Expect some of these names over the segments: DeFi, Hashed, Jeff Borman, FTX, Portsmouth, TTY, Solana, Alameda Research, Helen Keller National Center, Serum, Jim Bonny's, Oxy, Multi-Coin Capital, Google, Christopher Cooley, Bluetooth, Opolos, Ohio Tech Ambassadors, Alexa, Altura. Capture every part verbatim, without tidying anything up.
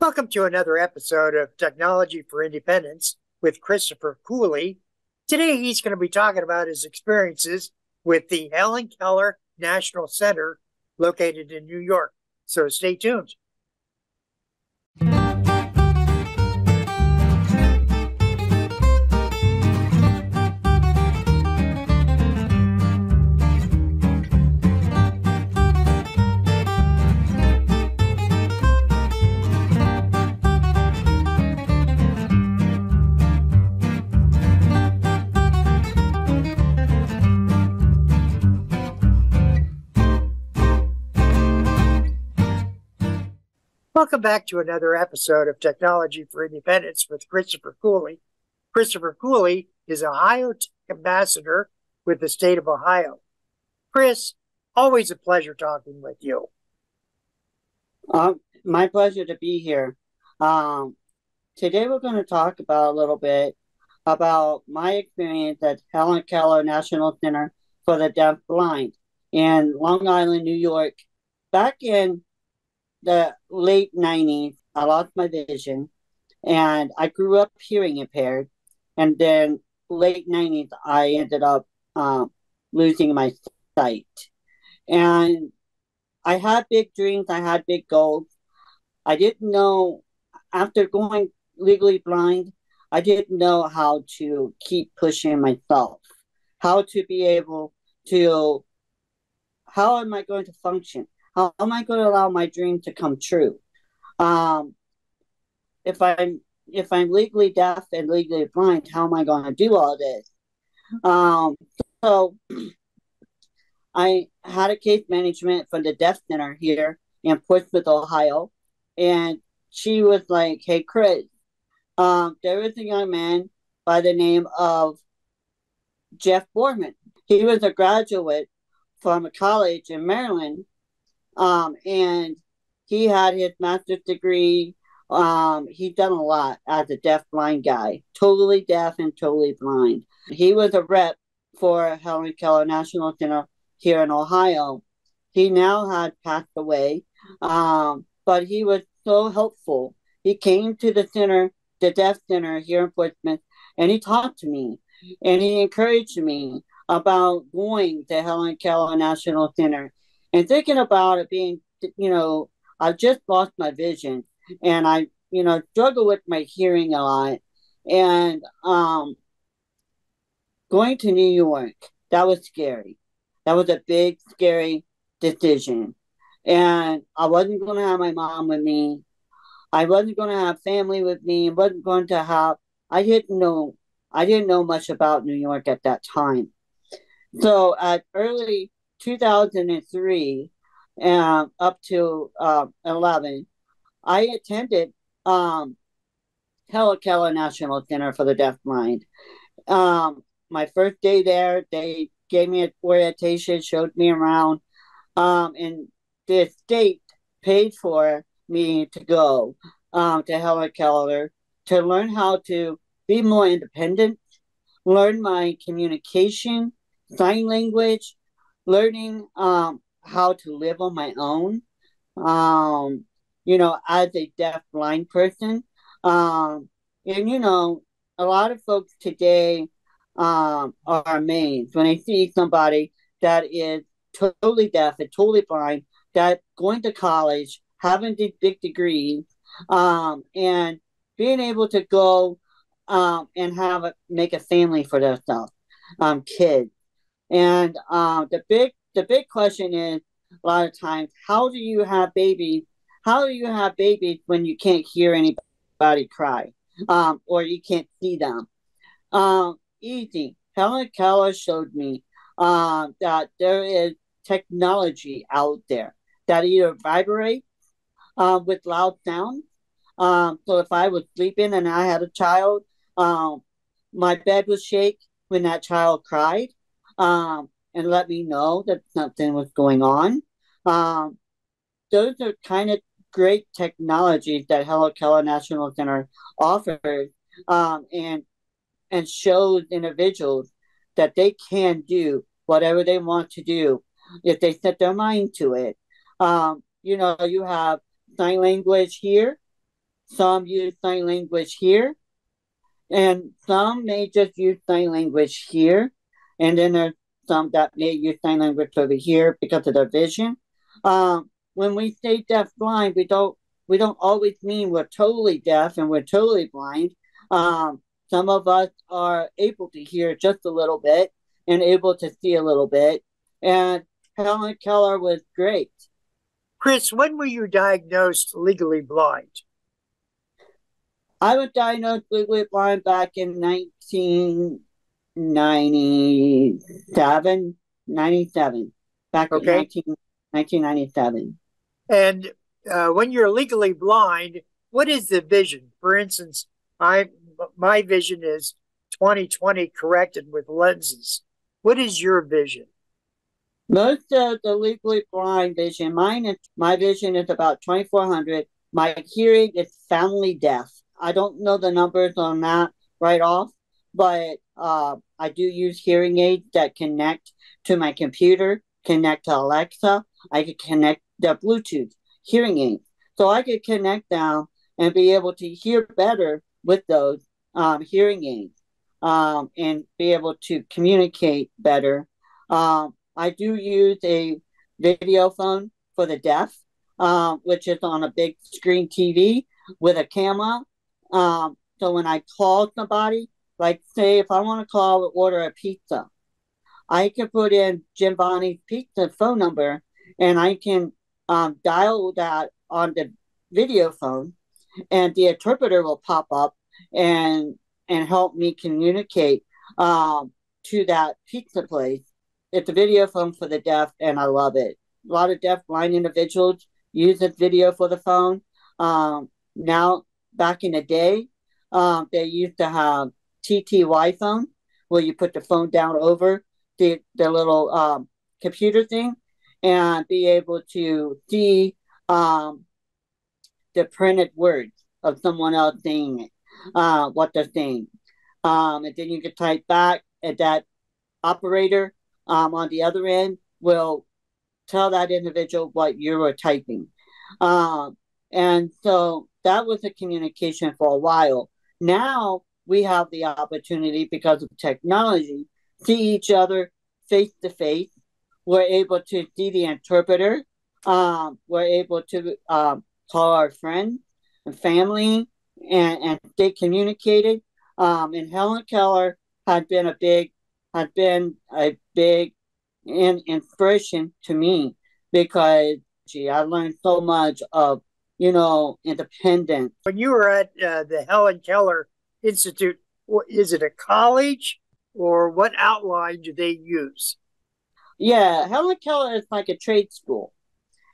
Welcome to another episode of Technology for Independence with Christopher Cooley. Today he's going to be talking about his experiences with the Helen Keller National Center located in New York. So stay tuned. Welcome back to another episode of Technology for Independence with Christopher Cooley. Christopher Cooley is an Ohio Tech Ambassador with the state of Ohio. Chris, always a pleasure talking with you. Uh, my pleasure to be here. Um, today we're going to talk about a little bit about my experience at Helen Keller National Center for the Deaf Blind in Long Island, New York. Back in the late nineties, I lost my vision, and I grew up hearing impaired. And then late nineties, I ended up um, losing my sight. And I had big dreams. I had big goals. I didn't know, after going legally blind, I didn't know how to keep pushing myself, how to be able to, how am I going to function? How am I going to allow my dream to come true? Um, if I'm if I'm legally deaf and legally blind, how am I going to do all this? Um, so I had a case management from the Deaf Center here in Portsmouth, Ohio, and she was like, "Hey, Chris, um, there is a young man by the name of Jeff Borman. He was a graduate from a college in Maryland." Um, and he had his master's degree. Um, he'd done a lot as a deaf-blind guy, totally deaf and totally blind. He was a rep for Helen Keller National Center here in Ohio. He now had passed away, um, but he was so helpful. He came to the center, the Deaf Center here in Portsmouth, and he talked to me, and he encouraged me about going to Helen Keller National Center. And thinking about it being, you know, I've just lost my vision and I, you know, struggle with my hearing a lot. And um, going to New York, that was scary. That was a big, scary decision. And I wasn't going to have my mom with me. I wasn't going to have family with me. I wasn't going to have, I didn't know, I didn't know much about New York at that time. So at early two thousand three uh, up to uh, eleven, I attended um, Helen Keller National Center for the Deafblind. Um, my first day there, they gave me an orientation, showed me around, um, and the state paid for me to go um, to Helen Keller to learn how to be more independent, learn my communication, sign language, learning um, how to live on my own, um, you know, as a deaf-blind person. Um, and, you know, a lot of folks today um, are amazed when they see somebody that is totally deaf and totally blind, that going to college, having these big degrees, um, and being able to go um, and have a, make a family for themselves, um, kids. And um, the big the big question is a lot of times, how do you have babies? How do you have babies when you can't hear anybody cry um, or you can't see them? Um, easy. Helen Keller showed me uh, that there is technology out there that either vibrates uh, with loud sound. Um, so if I was sleeping and I had a child, um, my bed would shake when that child cried. Um, and let me know that something was going on. Um, those are kind of great technologies that Helen Keller National Center offers um, and and shows individuals that they can do whatever they want to do if they set their mind to it. Um, you know, you have sign language here. Some use sign language here, and some may just use sign language here. And then there's some that may use sign language over here because of their vision. Um, when we say deafblind, we don't we don't always mean we're totally deaf and we're totally blind. Um, some of us are able to hear just a little bit and able to see a little bit. And Helen Keller was great. Chris, when were you diagnosed legally blind? I was diagnosed legally blind back in nineteen ninety-seven. ninety-seven. Back okay. in nineteen ninety-seven. And uh, when you're legally blind, what is the vision? For instance, I my vision is twenty twenty corrected with lenses. What is your vision? Most of the legally blind vision, mine is, my vision is about twenty-four hundred. My hearing is family deaf. I don't know the numbers on that right off, but uh, I do use hearing aids that connect to my computer, connect to Alexa. I could connect the Bluetooth hearing aids. So I could connect them and be able to hear better with those um, hearing aids um, and be able to communicate better. Um, I do use a video phone for the deaf, um, which is on a big screen T V with a camera. Um, so when I call somebody, like say if I want to call or order a pizza, I can put in Jim Bonny's pizza phone number, and I can um, dial that on the video phone, and the interpreter will pop up and and help me communicate um, to that pizza place. It's a video phone for the deaf, and I love it. A lot of deaf blind individuals use this video for the phone. Um, now, back in the day, um, they used to have T T Y phone, where you put the phone down over the, the little um, computer thing and be able to see um, the printed words of someone else saying it, uh, what they're saying. Um, and then you can type back at that operator um, on the other end will tell that individual what you were typing. Um, and so that was a communication for a while. Now we have the opportunity because of technology, see each other face to face. We're able to see the interpreter. Um, we're able to um, call our friends and family and, and stay communicated. Um, and Helen Keller has been a big, has been a big in, inspiration to me because gee, I learned so much of you know, independent. When you were at uh, the Helen Keller Institute, is it a college or what outline do they use? Yeah, Helen Keller is like a trade school.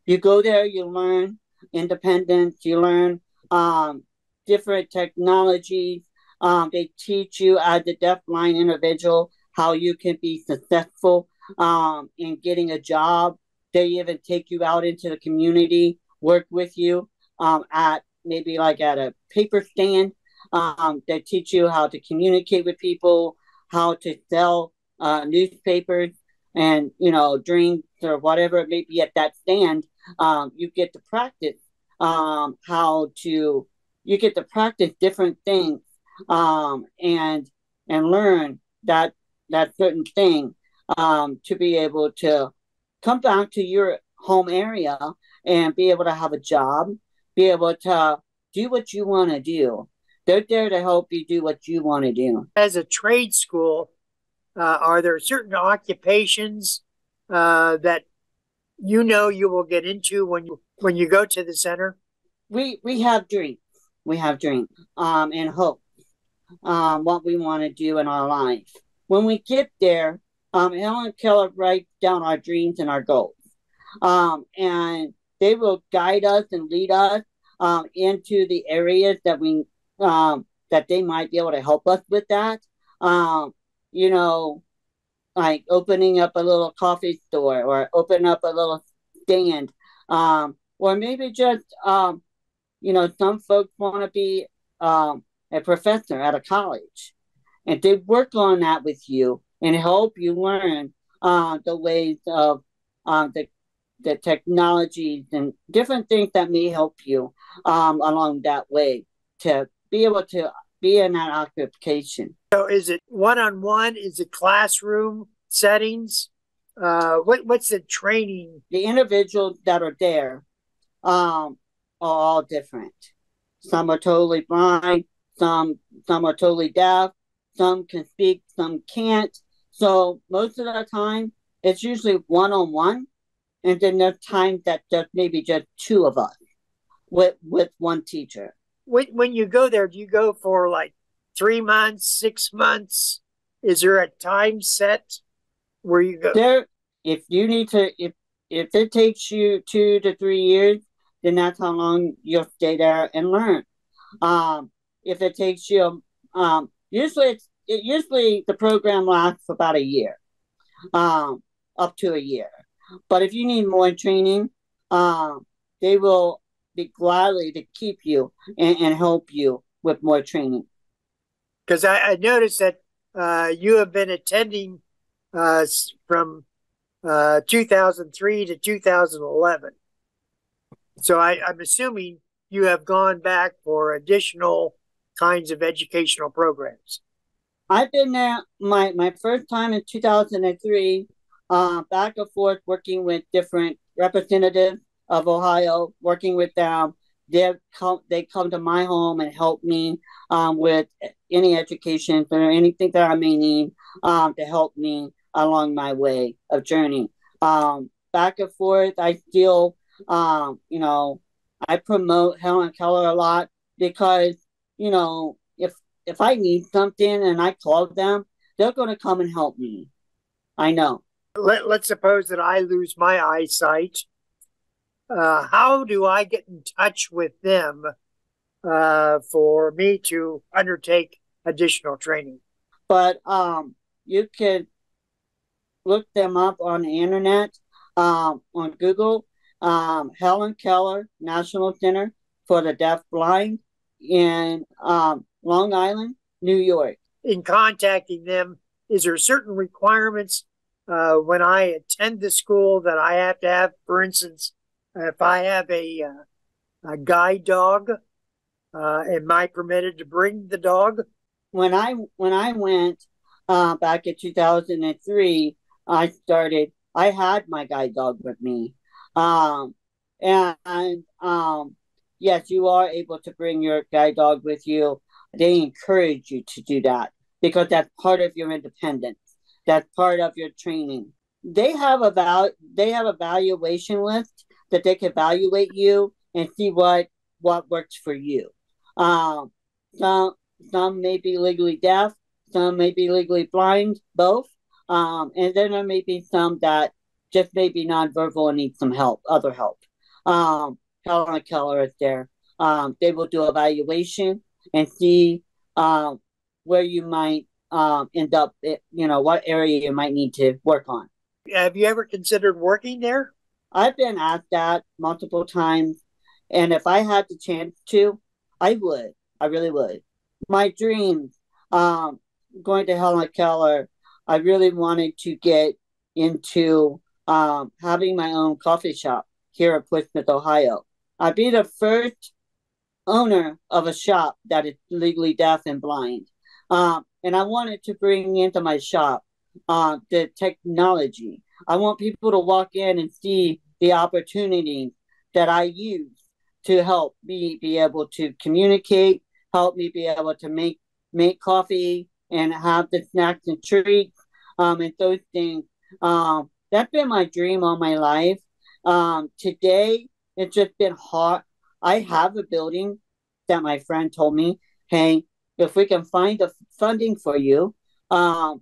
You go there, you learn independence, you learn um, different technologies. Um, they teach you as a deafblind individual how you can be successful um, in getting a job. They even take you out into the community, work with you. Um, at maybe like at a paper stand. Um, they teach you how to communicate with people, how to sell uh, newspapers and, you know, drinks or whatever it may be at that stand. Um, you get to practice um, how to, you get to practice different things um, and and learn that that certain thing um, to be able to come back to your home area and be able to have a job, be able to do what you want to do. They're there to help you do what you want to do. As a trade school, uh, are there certain occupations uh, that you know you will get into when you when you go to the center? We we have dreams. We have dreams um, and hope, um, what we want to do in our life. When we get there, um, Helen Keller writes down our dreams and our goals. Um, and they will guide us and lead us um, into the areas that we um, that they might be able to help us with that. Um, you know, like opening up a little coffee store or open up a little stand, um, or maybe just um, you know, some folks want to be um, a professor at a college, and they work on that with you and help you learn uh, the ways of um, the the technologies and different things that may help you um, along that way to be able to be in that occupation. So is it one-on-one? Is it classroom settings? Uh, what What's the training? The individuals that are there um, are all different. Some are totally blind. Some some are totally deaf. Some can speak. Some can't. So most of the time, it's usually one-on-one. And then there's times that just maybe just two of us with with one teacher. When when you go there, do you go for like three months, six months? Is there a time set where you go? There, if you need to, if if it takes you two to three years, then that's how long you'll stay there and learn. Um, if it takes you, um, usually it's, it usually the program lasts for about a year, um, up to a year. But if you need more training, um, they will be gladly to keep you and, and help you with more training. Because I, I noticed that uh, you have been attending uh, from uh, two thousand three to two thousand eleven. So I, I'm assuming you have gone back for additional kinds of educational programs. I've been there my, my first time in two thousand three. Uh, back and forth, working with different representatives of Ohio, working with them. They come, they come to my home and help me um, with any education or anything that I may need um, to help me along my way of journey. Um, back and forth, I still, um, you know, I promote Helen Keller a lot because, you know, if if I need something and I call them, they're going to come and help me. I know. Let, let's suppose that I lose my eyesight. Uh, how do I get in touch with them uh, for me to undertake additional training? But um, you can look them up on the internet, um, on Google, um, Helen Keller National Center for the Deaf Blind in um, Long Island, New York. In contacting them, is there certain requirements Uh, when I attend the school that I have to have? For instance, if I have a, uh, a guide dog, uh, am I permitted to bring the dog? When I when I went uh, back in two thousand three, I started, I had my guide dog with me. Um, and um, yes, you are able to bring your guide dog with you. They encourage you to do that because that's part of your independence. That's part of your training. They have a val- they have a valuation list that they can evaluate you and see what what works for you. Um, some some may be legally deaf, some may be legally blind, both. Um, and then there may be some that just may be nonverbal and need some help, other help. Um, Helen Keller is there. Um, they will do evaluation and see um, where you might Um, end up, you know, what area you might need to work on. Have you ever considered working there? I've been asked that multiple times. And if I had the chance to, I would. I really would. My dreams, um, going to Helen Keller, I really wanted to get into um, having my own coffee shop here at Portsmouth, Ohio. I'd be the first owner of a shop that is legally deaf and blind. Um, And I wanted to bring into my shop uh, the technology. I want people to walk in and see the opportunities that I use to help me be able to communicate, help me be able to make make coffee and have the snacks and treats um, and those things. Um, that's been my dream all my life. Um, today, it's just been hard. I have a building that my friend told me, hey, if we can find the funding for you, um,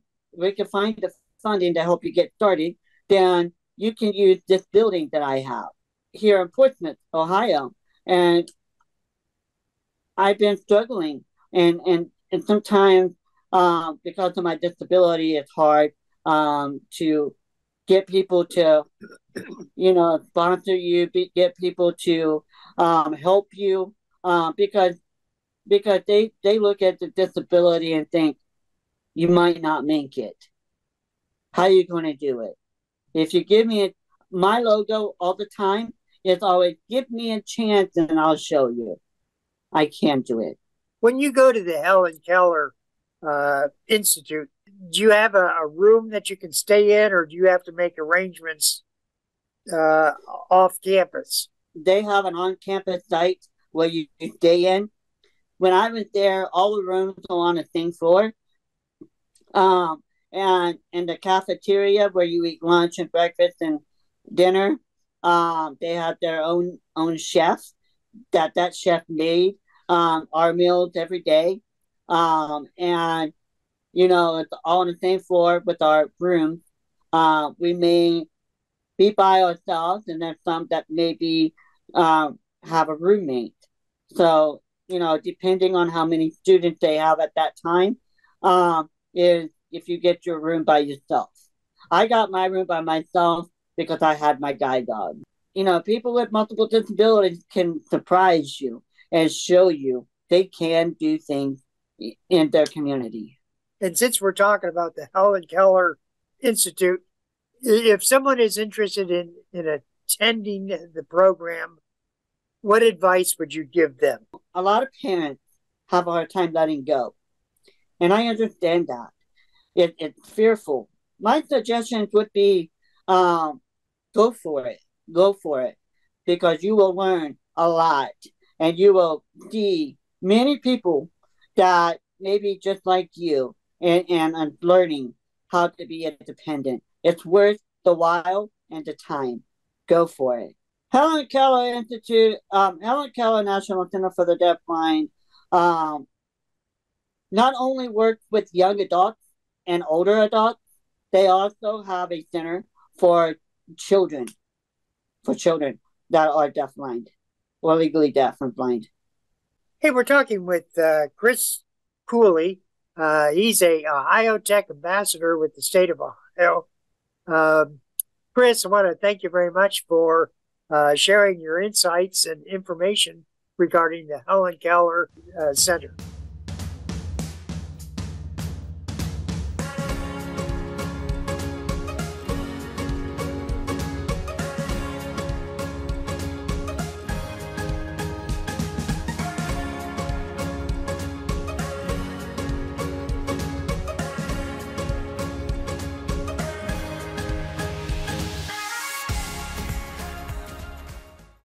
we can find the funding to help you get started, then you can use this building that I have here in Portsmouth, Ohio. And I've been struggling. And and, and sometimes um, because of my disability, it's hard um, to get people to, you know, sponsor you, be, get people to um, help you uh, because Because they, they look at the disability and think, you might not make it. How are you going to do it? If you give me, a, my logo all the time is always, give me a chance and I'll show you I can do it. When you go to the Helen Keller uh, Institute, do you have a, a room that you can stay in, or do you have to make arrangements uh, off campus? They have an on-campus site where you stay in. When I was there, all the rooms were on the same floor. Um, and in the cafeteria where you eat lunch and breakfast and dinner, um, they have their own own chef that that chef made um, our meals every day. Um, and, you know, it's all on the same floor with our room. Uh, we may be by ourselves, and then some that maybe um, have a roommate. So, you know, depending on how many students they have at that time, um, is if you get your room by yourself. I got my room by myself because I had my guide dog. You know, people with multiple disabilities can surprise you and show you they can do things in their community. And since we're talking about the Helen Keller Institute, if someone is interested in, in attending the program, what advice would you give them? A lot of parents have a hard time letting go. And I understand that. It, it's fearful. My suggestions would be um, go for it. Go for it, because you will learn a lot, and you will see many people that maybe just like you and, and, and learning how to be independent. It's worth the while and the time. Go for it. Helen Keller Institute, um, Helen Keller National Center for the Deafblind, um, not only works with young adults and older adults, they also have a center for children. for children that are deafblind or legally deaf and blind. Hey, we're talking with uh, Chris Cooley. Uh, he's a Ohio Tech Ambassador with the state of Ohio. Um, Chris, I want to thank you very much for uh, sharing your insights and information regarding the Helen Keller uh, Center.